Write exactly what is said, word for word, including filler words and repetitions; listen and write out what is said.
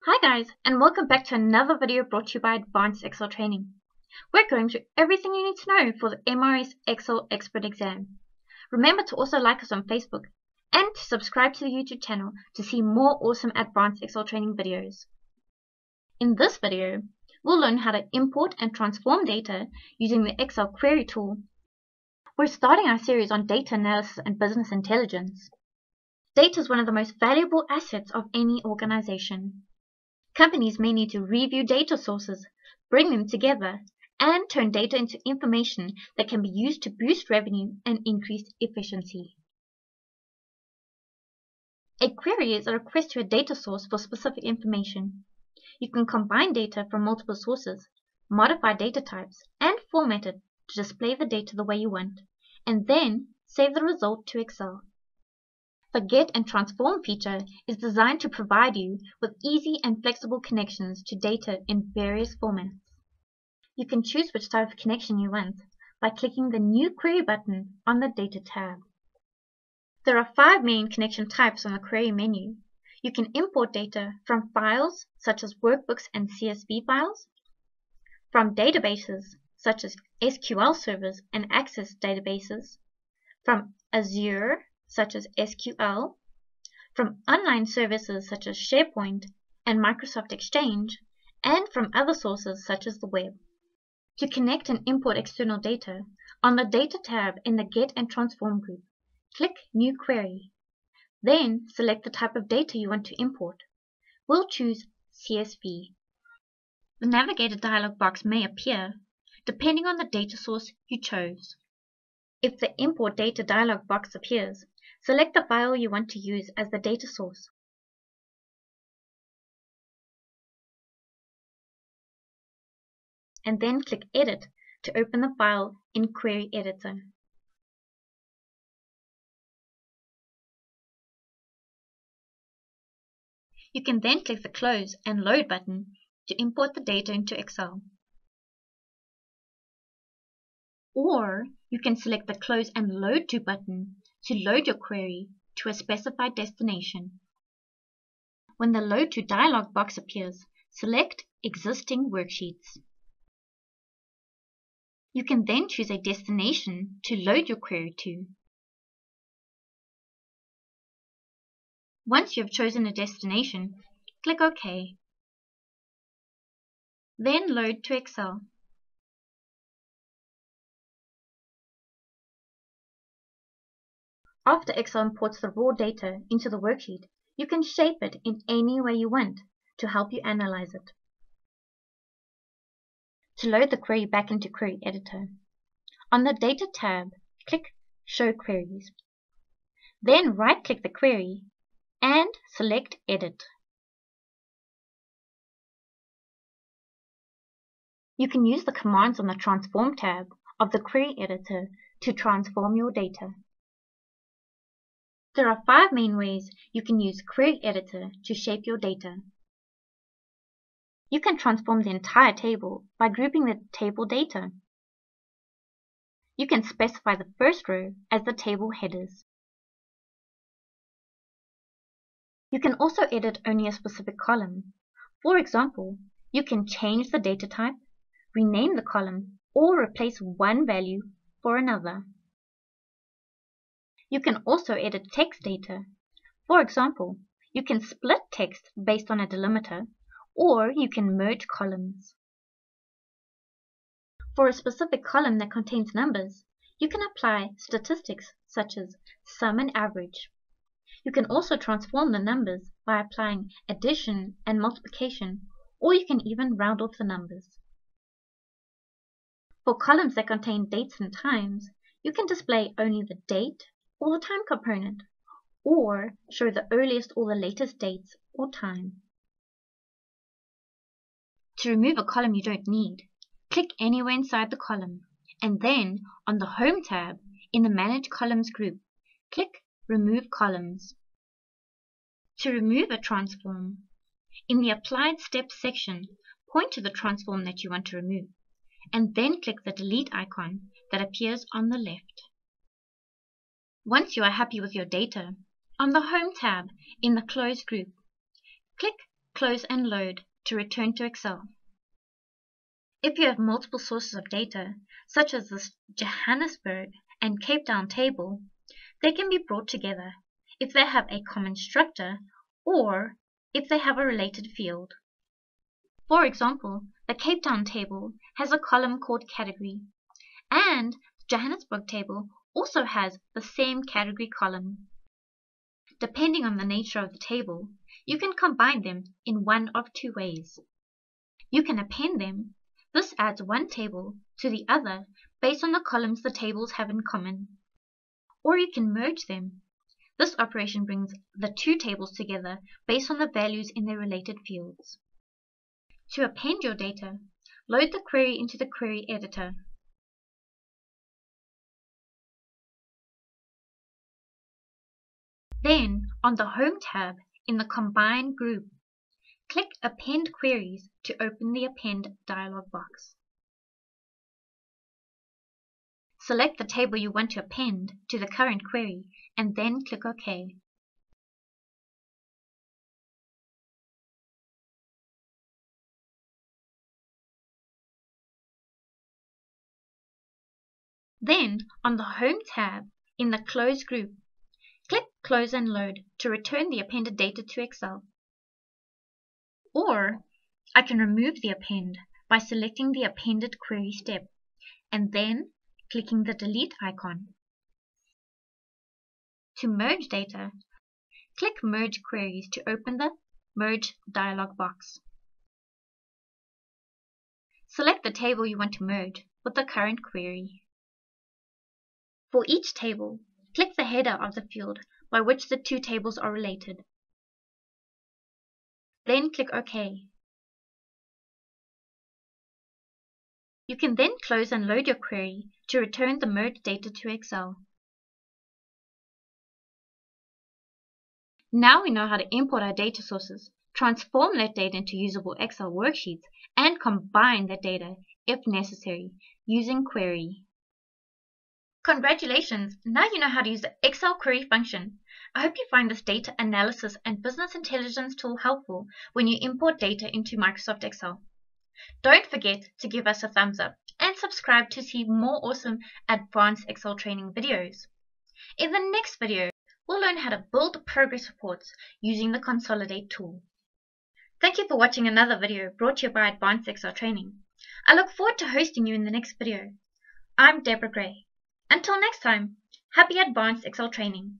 Hi guys, and welcome back to another video brought to you by Advanced Excel Training. We're going through everything you need to know for the M O S Excel Expert Exam. Remember to also like us on Facebook and to subscribe to the YouTube channel to see more awesome Advanced Excel Training videos. In this video, we'll learn how to import and transform data using the Excel query tool. We're starting our series on data analysis and business intelligence. Data is one of the most valuable assets of any organization. Companies may need to review data sources, bring them together, and turn data into information that can be used to boost revenue and increase efficiency. A query is a request to a data source for specific information. You can combine data from multiple sources, modify data types, and format it to display the data the way you want, and then save the result to Excel. The Get and Transform feature is designed to provide you with easy and flexible connections to data in various formats. You can choose which type of connection you want by clicking the New Query button on the Data tab. There are five main connection types on the Query menu. You can import data from files such as workbooks and C S V files, from databases such as S Q L servers and Access databases, from Azure such as S Q L, from online services such as SharePoint and Microsoft Exchange, and from other sources such as the web. To connect and import external data, on the Data tab in the Get and Transform group, click New Query. Then select the type of data you want to import. We'll choose C S V. The Navigator dialog box may appear, depending on the data source you chose. If the Import Data dialog box appears, select the file you want to use as the data source. And then click Edit to open the file in Query Editor. You can then click the Close and Load button to import the data into Excel. Or you can select the Close and Load To button to load your query to a specified destination. When the Load To dialog box appears, select Existing Worksheets. You can then choose a destination to load your query to. Once you have chosen a destination, click OK. Then load to Excel. After Excel imports the raw data into the worksheet, you can shape it in any way you want to help you analyze it. To load the query back into Query Editor, on the Data tab, click Show Queries. Then right-click the query and select Edit. You can use the commands on the Transform tab of the Query Editor to transform your data. There are five main ways you can use Query Editor to shape your data. You can transform the entire table by grouping the table data. You can specify the first row as the table headers. You can also edit only a specific column. For example, you can change the data type, rename the column, or replace one value for another. You can also edit text data. For example, you can split text based on a delimiter, or you can merge columns. For a specific column that contains numbers, you can apply statistics such as sum and average. You can also transform the numbers by applying addition and multiplication, or you can even round off the numbers. For columns that contain dates and times, you can display only the date or the time component, or show the earliest or the latest dates or time. To remove a column you don't need, click anywhere inside the column, and then on the Home tab in the Manage Columns group, click Remove Columns. To remove a transform, in the Applied Steps section, point to the transform that you want to remove, and then click the delete icon that appears on the left. Once you are happy with your data, on the Home tab in the Close group, click Close and Load to return to Excel. If you have multiple sources of data, such as the Johannesburg and Cape Town table, they can be brought together if they have a common structure or if they have a related field. For example, the Cape Town table has a column called Category, and the Johannesburg table also has the same category column. Depending on the nature of the table, you can combine them in one of two ways. You can append them. This adds one table to the other based on the columns the tables have in common. Or you can merge them. This operation brings the two tables together based on the values in their related fields. To append your data, load the query into the Query Editor. Then, on the Home tab in the Combine group, click Append Queries to open the Append dialog box. Select the table you want to append to the current query and then click OK. Then, on the Home tab in the Close group, click Close and Load to return the appended data to Excel. Or, I can remove the append by selecting the appended query step and then clicking the delete icon. To merge data, click Merge Queries to open the Merge dialog box. Select the table you want to merge with the current query. For each table, click the header of the field by which the two tables are related. Then click OK. You can then close and load your query to return the merged data to Excel. Now we know how to import our data sources, transform that data into usable Excel worksheets, and combine that data, if necessary, using Query. Congratulations! Now you know how to use the Excel query function. I hope you find this data analysis and business intelligence tool helpful when you import data into Microsoft Excel. Don't forget to give us a thumbs up and subscribe to see more awesome advanced Excel training videos. In the next video, we'll learn how to build progress reports using the Consolidate tool. Thank you for watching another video brought to you by Advanced Excel Training. I look forward to hosting you in the next video. I'm Deborah Gray. Until next time, happy Advanced Excel Training.